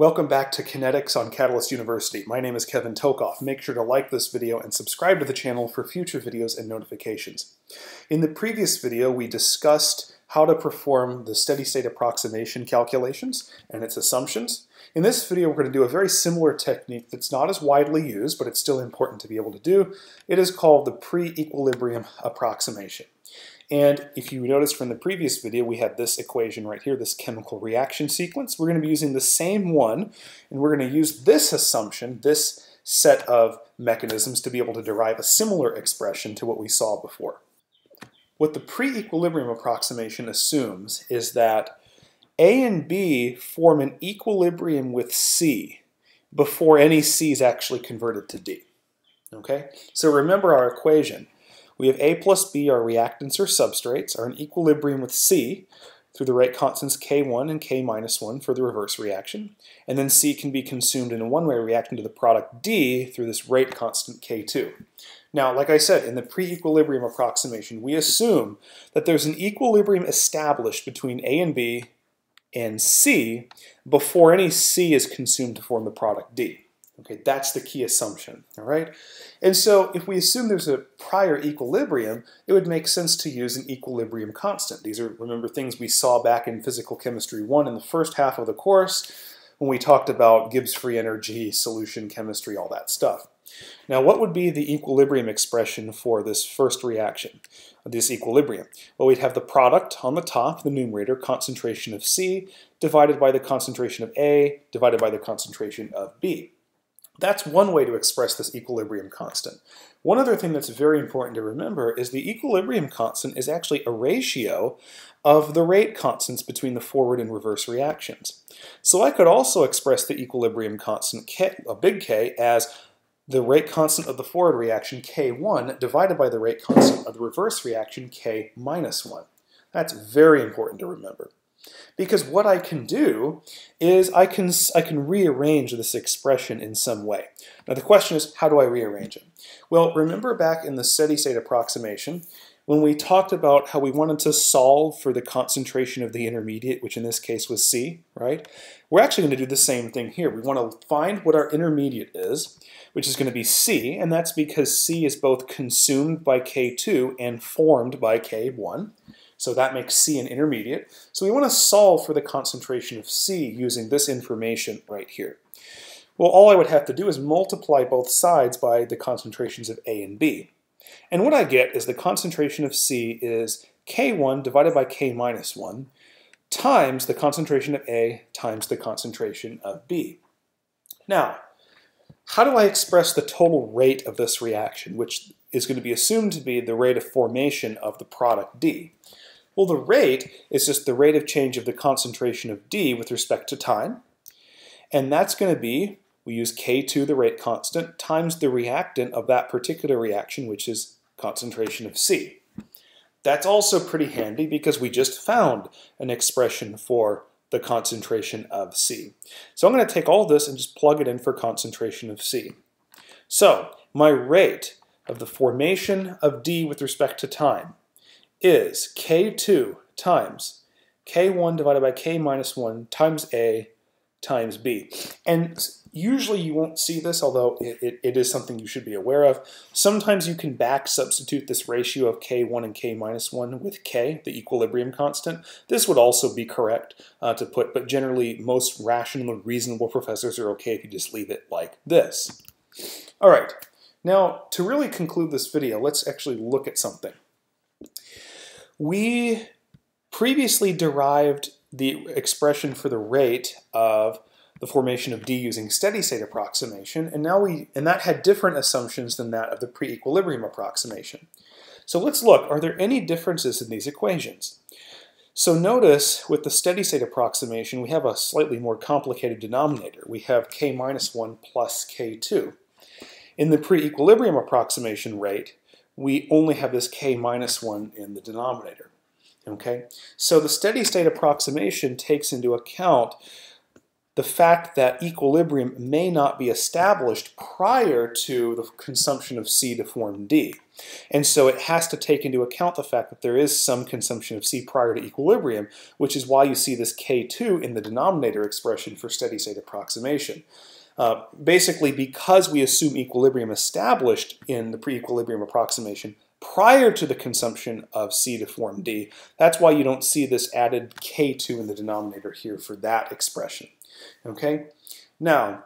Welcome back to Kinetics on Catalyst University. My name is Kevin Tokoff. Make sure to like this video and subscribe to the channel for future videos and notifications. In the previous video, we discussed how to perform the steady-state approximation calculations and its assumptions. In this video, we're going to do a very similar technique that's not as widely used, but it's still important to be able to do. It is called the pre-equilibrium approximation. And if you noticed from the previous video, we had this equation right here, this chemical reaction sequence. We're going to be using the same one, and we're going to use this assumption, this set of mechanisms, to be able to derive a similar expression to what we saw before. What the pre-equilibrium approximation assumes is that A and B form an equilibrium with C before any C is actually converted to D. Okay? So remember our equation. We have A plus B, our reactants or substrates, are in equilibrium with C through the rate constants K1 and K minus 1 for the reverse reaction. And then C can be consumed in a one-way reaction to the product D through this rate constant K2. Now, like I said, in the pre-equilibrium approximation, we assume that there's an equilibrium established between A and B and C before any C is consumed to form the product D. Okay, that's the key assumption, all right? And so if we assume there's a prior equilibrium, it would make sense to use an equilibrium constant. These are, remember, things we saw back in Physical Chemistry 1 in the first half of the course when we talked about Gibbs free energy, solution chemistry, all that stuff. Now, what would be the equilibrium expression for this first reaction, this equilibrium? Well, we'd have the product on the top, the numerator, concentration of C, divided by the concentration of A, divided by the concentration of B. That's one way to express this equilibrium constant. One other thing that's very important to remember is the equilibrium constant is actually a ratio of the rate constants between the forward and reverse reactions. So I could also express the equilibrium constant, K, as the rate constant of the forward reaction, K1, divided by the rate constant of the reverse reaction, K minus 1. That's very important to remember. Because what I can do is I can rearrange this expression in some way. Now the question is, how do I rearrange it? Well, remember back in the steady-state approximation, when we talked about how we wanted to solve for the concentration of the intermediate, which in this case was C, right? We're actually going to do the same thing here. We want to find what our intermediate is, which is going to be C, and that's because C is both consumed by K2 and formed by K1. So that makes C an intermediate. So we want to solve for the concentration of C using this information right here. Well, all I would have to do is multiply both sides by the concentrations of A and B. And what I get is the concentration of C is K1 divided by K minus 1 times the concentration of A times the concentration of B. Now, how do I express the total rate of this reaction, which is going to be assumed to be the rate of formation of the product D? Well, the rate is just the rate of change of the concentration of D with respect to time. And that's going to be, we use K2, the rate constant, times the reactant of that particular reaction, which is concentration of C. That's also pretty handy because we just found an expression for the concentration of C. So I'm going to take all this and just plug it in for concentration of C. So my rate of the formation of D with respect to time is K2 times K1 divided by K minus 1 times A times B. And usually you won't see this, although it is something you should be aware of. Sometimes you can back substitute this ratio of K1 and K minus 1 with K, the equilibrium constant. This would also be correct to put, but generally most rational and reasonable professors are okay if you just leave it like this. All right, now to really conclude this video, let's actually look at something. We previously derived the expression for the rate of the formation of D using steady-state approximation, and that had different assumptions than that of the pre-equilibrium approximation. So let's look, are there any differences in these equations? So notice with the steady-state approximation, we have a slightly more complicated denominator. We have K minus 1 plus K2. In the pre-equilibrium approximation rate, we only have this K minus 1 in the denominator. Okay? So the steady-state approximation takes into account the fact that equilibrium may not be established prior to the consumption of C to form D. And so it has to take into account the fact that there is some consumption of C prior to equilibrium, which is why you see this K2 in the denominator expression for steady state approximation. Basically, because we assume equilibrium established in the pre-equilibrium approximation prior to the consumption of C to form D, that's why you don't see this added K2 in the denominator here for that expression. Okay? Now,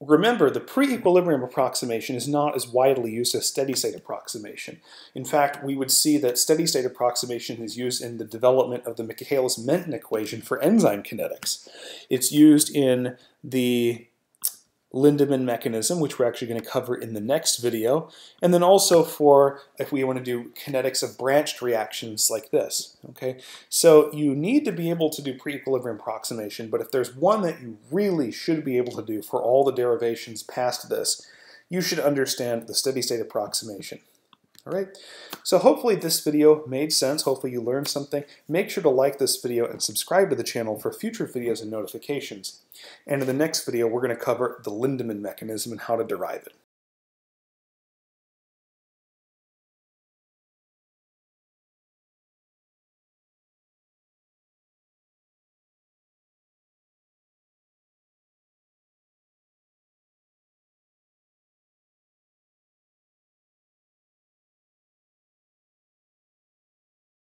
remember, the pre-equilibrium approximation is not as widely used as steady-state approximation. In fact, we would see that steady-state approximation is used in the development of the Michaelis-Menten equation for enzyme kinetics. It's used in the Lindemann mechanism, which we're actually going to cover in the next video, and then also for if we want to do kinetics of branched reactions like this. Okay, so you need to be able to do pre-equilibrium approximation, but if there's one that you really should be able to do for all the derivations past this, you should understand the steady state approximation. All right, so hopefully this video made sense. Hopefully you learned something. Make sure to like this video and subscribe to the channel for future videos and notifications. And in the next video, we're going to cover the Lindemann mechanism and how to derive it.